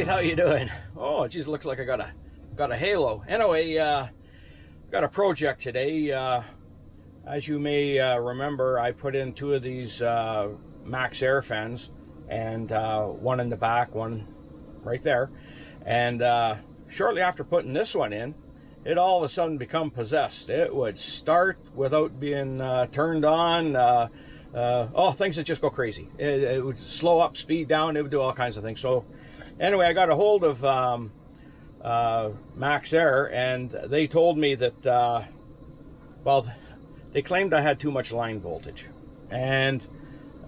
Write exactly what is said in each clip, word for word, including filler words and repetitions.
guys, how you doing? Oh, it just looks like I got a got a halo. Anyway, uh, got a project today. Uh, as you may uh, remember, I put in two of these uh, MaxxAir fans, and uh, one in the back, one right there. And uh, shortly after putting this one in, it all of a sudden become possessed. It would start without being uh, turned on. Uh, uh, oh, things that just go crazy. It, it would slow up, speed down. It would do all kinds of things. So anyway, I got a hold of um, uh, MaxxAir, and they told me that, uh, well, they claimed I had too much line voltage. And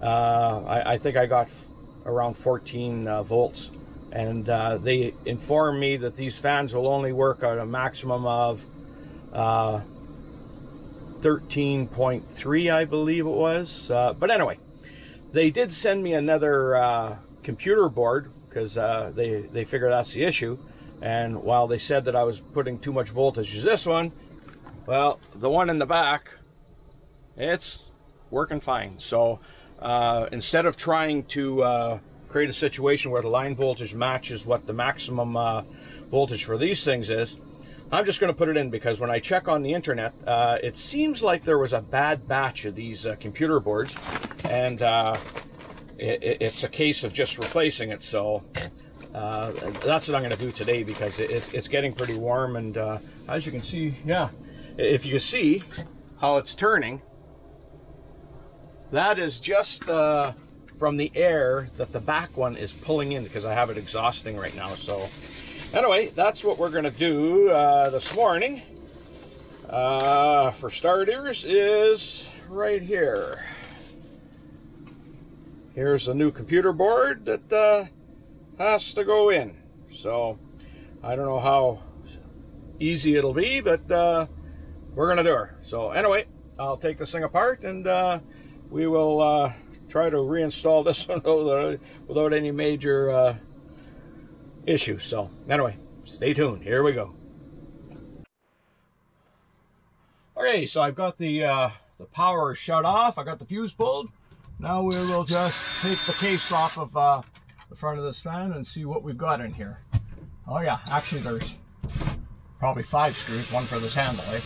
uh, I, I think I got around fourteen uh, volts. And uh, they informed me that these fans will only work at a maximum of uh, thirteen point three, I believe it was. Uh, but anyway, they did send me another uh, computer board, because uh, they, they figure that's the issue. And while they said that I was putting too much voltage as this one, well, the one in the back, it's working fine. So uh, instead of trying to uh, create a situation where the line voltage matches what the maximum uh, voltage for these things is, I'm just going to put it in, because when I check on the internet, uh, it seems like there was a bad batch of these uh, computer boards, and uh, it's a case of just replacing it. So uh, that's what I'm going to do today, because it's, it's getting pretty warm, and uh, as you can see, yeah, if you see how it's turning, that is just uh, from the air that the back one is pulling in, because I have it exhausting right now. So anyway, that's what we're going to do uh, this morning. Uh, for starters is right here. Here's a new computer board that uh, has to go in. So I don't know how easy it'll be, but uh, we're going to do it. So anyway, I'll take this thing apart, and uh, we will uh, try to reinstall this one without, without any major uh, issues. So anyway, stay tuned. Here we go. Okay, so I've got the, uh, the power shut off. I got the fuse pulled. Now we will just take the case off of uh, the front of this fan and see what we've got in here. Oh yeah, actually there's probably five screws, one for this handle, eh?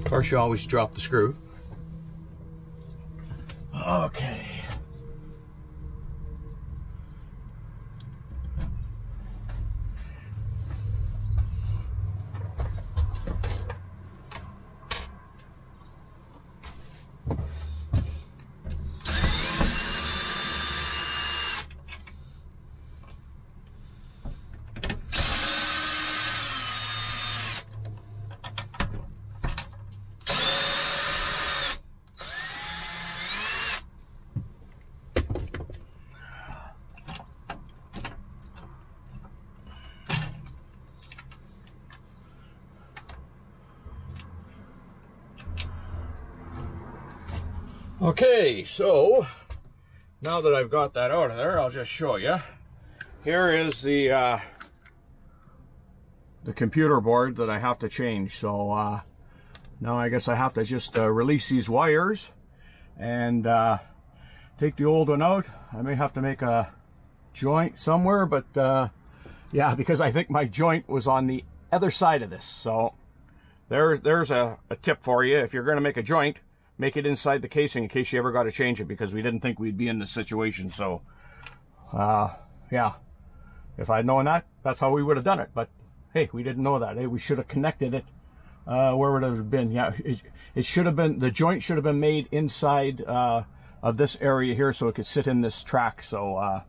Of course you always drop the screw. Okay. Okay, so now that I've got that out of there, I'll just show you. Here is the uh, the computer board that I have to change. So uh, now I guess I have to just uh, release these wires and uh, take the old one out. I may have to make a joint somewhere, but uh, yeah, because I think my joint was on the other side of this. So there, there's a, a tip for you. If you're going to make a joint, make it inside the casing in case you ever got to change it, because we didn't think we'd be in this situation. So, uh, yeah, if I'd known that, that's how we would have done it. But hey, we didn't know that. Hey, we should have connected it. Uh, where would it have been? Yeah, it, it should have been, the joint should have been made inside uh, of this area here, so it could sit in this track, so uh,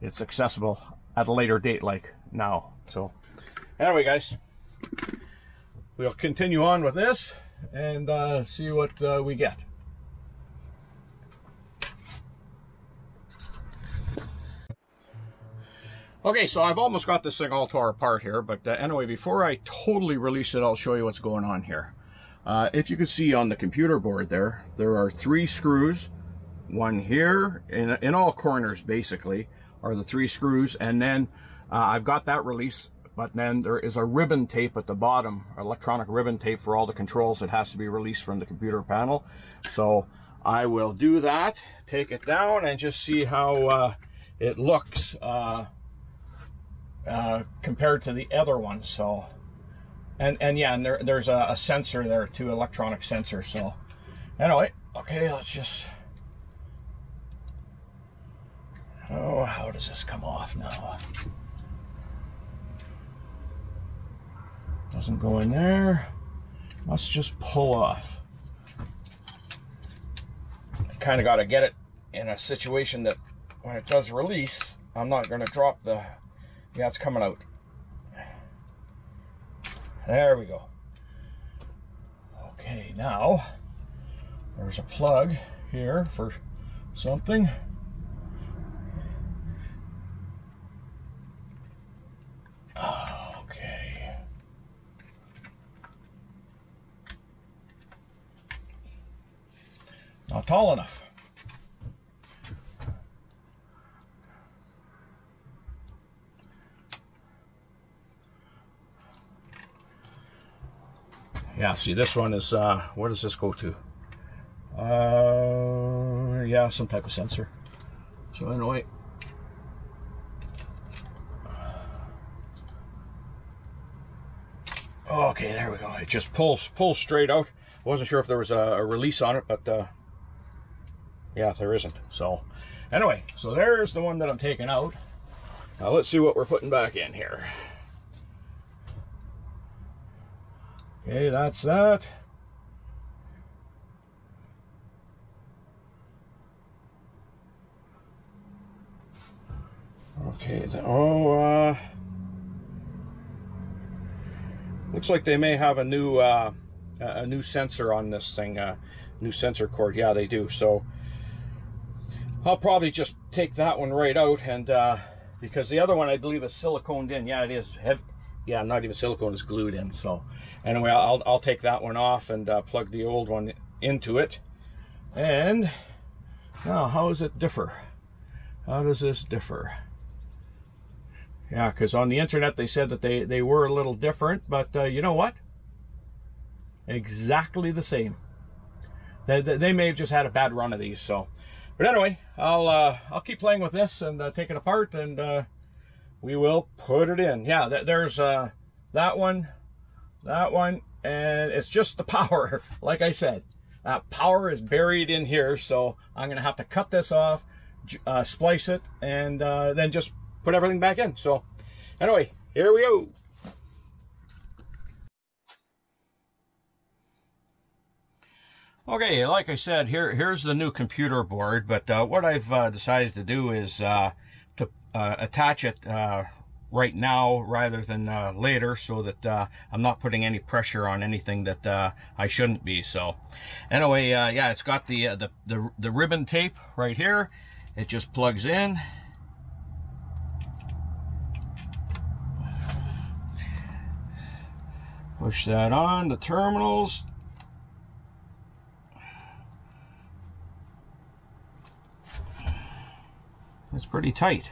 it's accessible at a later date, like now. So anyway, guys, we'll continue on with this and uh, see what uh, we get. Okay, so I've almost got this thing all tore apart here, but uh, anyway, before I totally release it, I'll show you what's going on here. Uh, if you can see on the computer board there, there are three screws, one here, in, in all corners basically, are the three screws, and then uh, I've got that release But then there is a ribbon tape at the bottom, electronic ribbon tape for all the controls that has to be released from the computer panel. So I will do that, take it down, and just see how uh, it looks uh, uh, compared to the other one. So, and and yeah, and there, there's a, a sensor there too, electronic sensor. So anyway, okay, let's just. Oh, how does this come off now? Doesn't go in there. Must just pull off. I kind of got to get it in a situation that when it does release, I'm not going to drop the... Yeah, it's coming out. There we go. Okay, now there's a plug here for something. Not tall enough. Yeah, see, this one is, uh, where does this go to? Uh, yeah, some type of sensor. So anyway. Okay, there we go. It just pulls, pulls straight out. Wasn't sure if there was a, a release on it, but, uh, yeah, there isn't. So anyway, so there's the one that I'm taking out. Now let's see what we're putting back in here. Okay, that's that. Okay, the, oh, uh, looks like they may have a new, uh, a new sensor on this thing, uh, new sensor cord. Yeah, they do. So I'll probably just take that one right out, and uh, because the other one I believe is siliconed in. Yeah, it is. Heavy. Yeah, not even silicone, it's glued in. So anyway, I'll, I'll take that one off and uh, plug the old one into it. And now, how does it differ? How does this differ? Yeah, because on the internet they said that they, they were a little different, but uh, you know what? Exactly the same. They, they, they may have just had a bad run of these, so... But anyway, I'll uh, I'll keep playing with this and uh, take it apart, and uh, we will put it in. Yeah, th there's uh, that one, that one, and it's just the power. Like I said, that power is buried in here, so I'm gonna have to cut this off, uh, splice it, and uh, then just put everything back in. So anyway, here we go. Okay, like I said, here here's the new computer board, but uh, what I've uh, decided to do is uh, to uh, attach it uh, right now rather than uh, later, so that uh, I'm not putting any pressure on anything that uh, I shouldn't be. So anyway, uh, yeah, it's got the, uh, the, the, the ribbon tape right here. It just plugs in. Push that on, the terminals. It's pretty tight.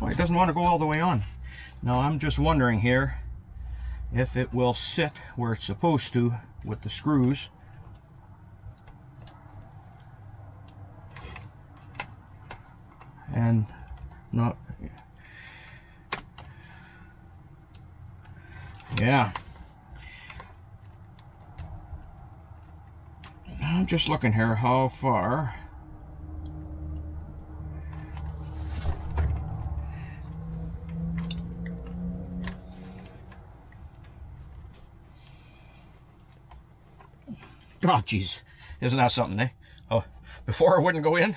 Well, it doesn't want to go all the way on. Now I'm just wondering here if it will sit where it's supposed to with the screws. And not... Yeah, I'm just looking here how far. Oh, geez, isn't that something, eh? Oh, before it wouldn't go in,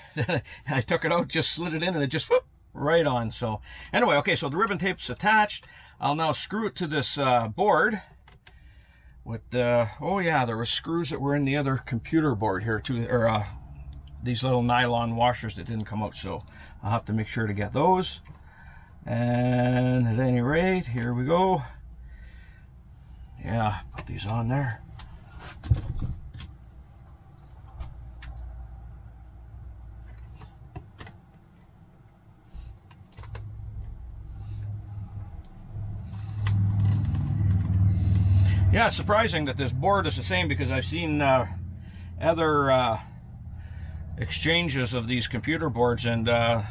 I took it out, just slid it in, and it just whoop, right on. So anyway, okay, so the ribbon tape's attached. I'll now screw it to this uh, board with the, oh yeah, there were screws that were in the other computer board here too, or uh, these little nylon washers that didn't come out, so I'll have to make sure to get those. And at any rate, here we go. Yeah, put these on there. Yeah, it's surprising that this board is the same, because I've seen uh, other uh, exchanges of these computer boards, and uh,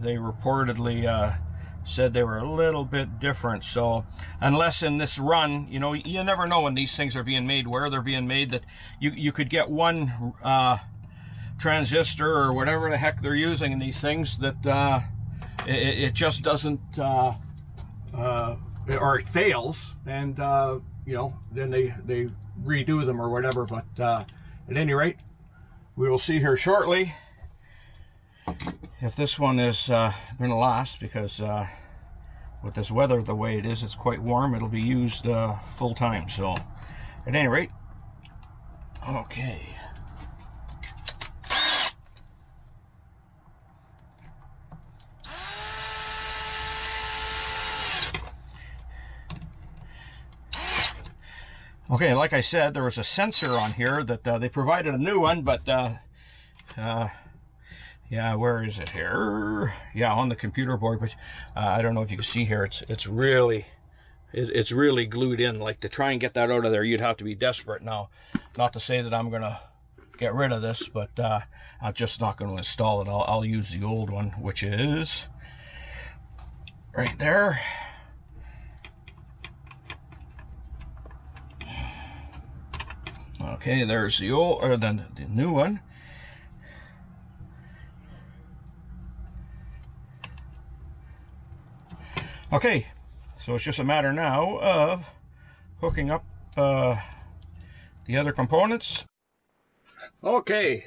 they reportedly uh, said they were a little bit different. So unless in this run, you know, you never know when these things are being made, where they're being made, that you, you could get one uh, transistor or whatever the heck they're using in these things that uh, it, it just doesn't, uh, uh, or it fails, and uh, you know, then they, they redo them or whatever. But uh, at any rate, we will see here shortly if this one is uh, going to last, because uh, with this weather the way it is, it's quite warm. It'll be used uh, full time. So at any rate, okay. Okay, like I said, there was a sensor on here that uh, they provided a new one, but uh, uh, yeah, where is it here? Yeah, on the computer board, but uh, I don't know if you can see here. It's it's really it, it's really glued in. Like, to try and get that out of there, you'd have to be desperate. Now, not to say that I'm gonna get rid of this, but uh, I'm just not going to install it. I'll I'll use the old one, which is right there. Okay, there's the old, or the, the new one. Okay, so it's just a matter now of hooking up uh, the other components. Okay,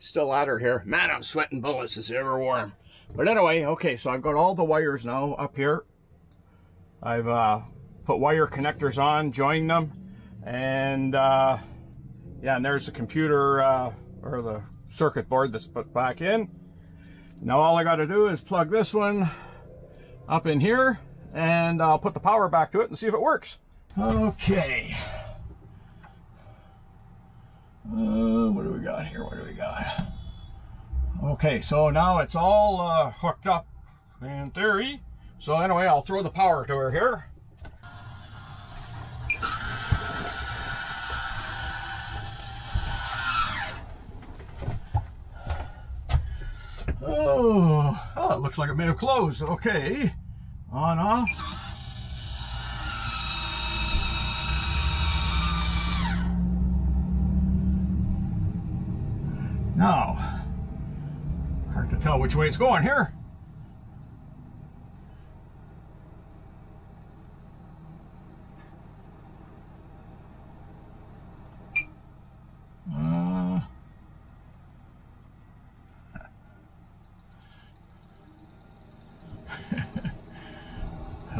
still at her here. Man, I'm sweating bullets. It's ever warm. But anyway, okay, so I've got all the wires now up here. I've uh, put wire connectors on, joined them. And uh, yeah, and there's the computer uh, or the circuit board that's put back in. Now all I got to do is plug this one up in here, and I'll put the power back to it and see if it works. Okay. Uh, what do we got here? What do we got? Okay, so now it's all uh, hooked up in theory. So anyway, I'll throw the power to her here. Oh, oh, it looks like it may have closed. Okay. On, off. Now, hard to tell which way it's going here.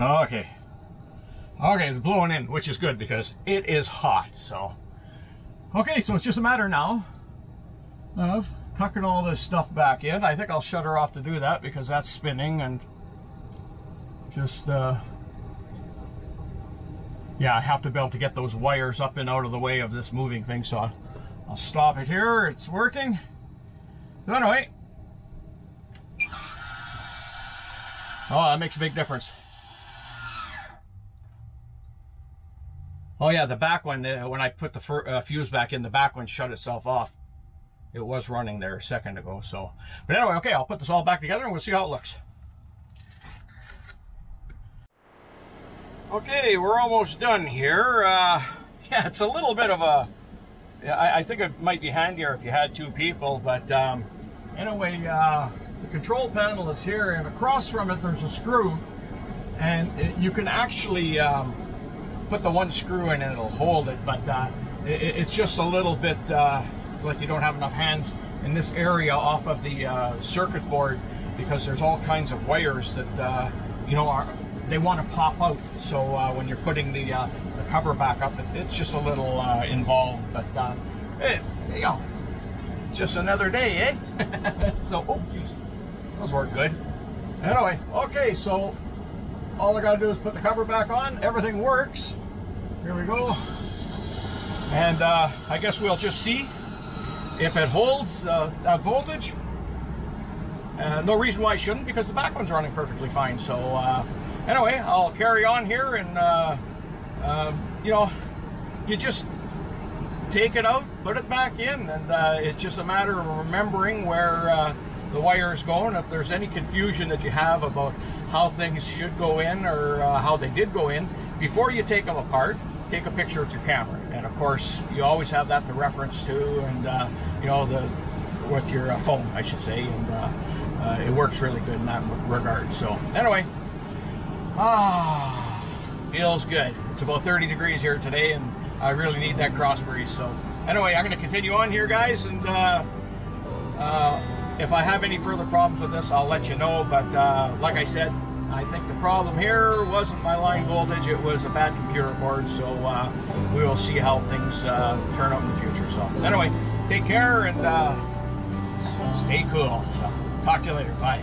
Okay. Okay, it's blowing in, which is good because it is hot. So, okay, so it's just a matter now of tucking all this stuff back in. I think I'll shut her off to do that, because that's spinning, and just, uh, yeah, I have to be able to get those wires up and out of the way of this moving thing. So I'll, I'll stop it here. It's working. So anyway. Oh, that makes a big difference. Oh yeah, the back one, uh, when I put the fur, uh, fuse back in, the back one shut itself off. It was running there a second ago, so. But anyway, okay, I'll put this all back together and we'll see how it looks. Okay, we're almost done here. Uh, yeah, it's a little bit of a, yeah, I, I think it might be handier if you had two people, but um, anyway, uh, the control panel is here, and across from it there's a screw, and it, you can actually, um, put the one screw in and it'll hold it, but uh, it, it's just a little bit uh, like you don't have enough hands in this area off of the uh, circuit board, because there's all kinds of wires that uh, you know are they want to pop out. So uh, when you're putting the, uh, the cover back up, it, it's just a little uh, involved, but uh, hey, you know, just another day, eh? So, oh geez, those work good. Anyway, okay, so all I gotta do is put the cover back on. Everything works. Here we go. and uh, I guess we'll just see if it holds uh, that voltage. Uh, no reason why it shouldn't, because the back one's running perfectly fine. So uh, anyway, I'll carry on here, and uh, uh, you know, you just take it out, put it back in, and uh, it's just a matter of remembering where uh, the wire is going. If there's any confusion that you have about how things should go in, or uh, how they did go in, before you take them apart, take a picture with your camera. And of course, you always have that to reference to, and uh, you know, the with your uh, phone, I should say, and uh, uh, it works really good in that regard. So anyway, ah, feels good. It's about thirty degrees here today, and I really need that cross breeze. So anyway, I'm going to continue on here, guys, and uh, uh, if I have any further problems with this, I'll let you know. But uh, like I said, I think the problem here wasn't my line voltage, it was a bad computer board. So uh, we will see how things uh, turn out in the future. So anyway, take care and uh, stay cool. So, talk to you later. Bye.